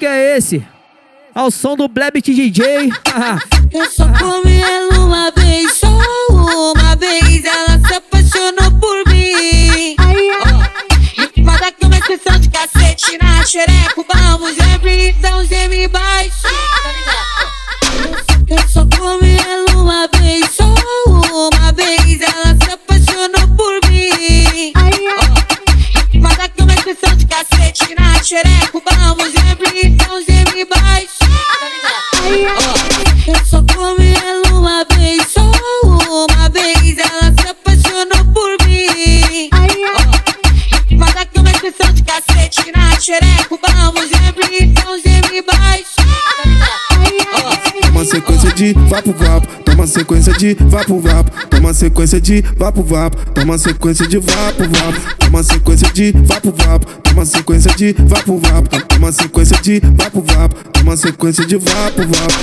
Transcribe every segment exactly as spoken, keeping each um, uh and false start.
que é esse? Ao som do Blebyt D J. Eu só comi ela uma vez, só uma vez. Ela se apaixonou por mim. Oh. Vai dar que uma expressão de cacete na xereco. Vamos, é prisão, geme baixo. Eu só comi ela uma vez, só uma vez. Ela se apaixonou por mim. Oh. Vai dar que uma expressão de cacete na xereco. Vamos, é prisão, geme baixo. Oh. Eu só comi ela uma vez, só uma vez. Ela se apaixonou por mim. Oh. Vai dar que uma expressão de cacete na xereco. Vamos, é prisão, geme baixo. Oh. Toma sequência de vapo vapo, toma sequência de vapo vapo, toma sequência de vapo vapo, toma sequência de vapo vapo, toma sequência de vapo vapo, toma sequência de vapo vapo, toma sequência de vapo vapo, toma sequência de vapo vapo.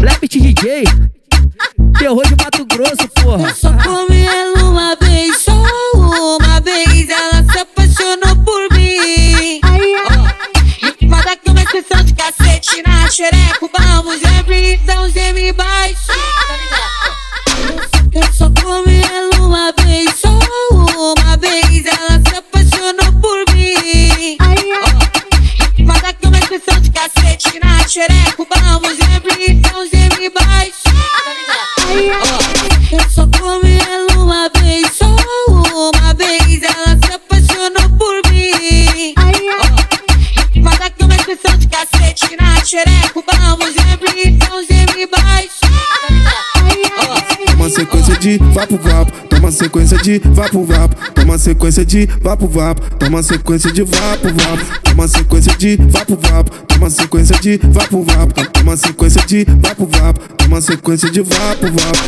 Blebyt D J, Terror de Mato Grosso, porra. Eu só comi ela uma vez, só uma vez. Ela se apaixonou por mim. Oh. Vai dar que uma expressão de cacete na xereco. Vamos, é prisão, geme baixo. Eu só comi ela uma vez, só uma vez. Ela se apaixonou por mim. Oh. Vai dar que uma expressão de cacete na xereco. Vamos, é prisão, geme baixo. Oh. Eu só comi ela uma vez, só uma vez. Ela se apaixonou por mim. Oh. Vai dar que uma expressão de cacete na xereco. Vamos, é prisão, geme baixo. Oh. Toma sequência de vapo vapo, toma sequência de vapo vapo, toma sequência de vapo vapo, toma sequência de vapo vapo, toma sequência de vapo vapo, toma sequência de vapo vapo, toma sequência de vapo vapo, toma sequência de vapo vapo.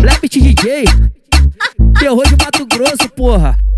Blebyt D J, Terror de Mato Grosso, porra.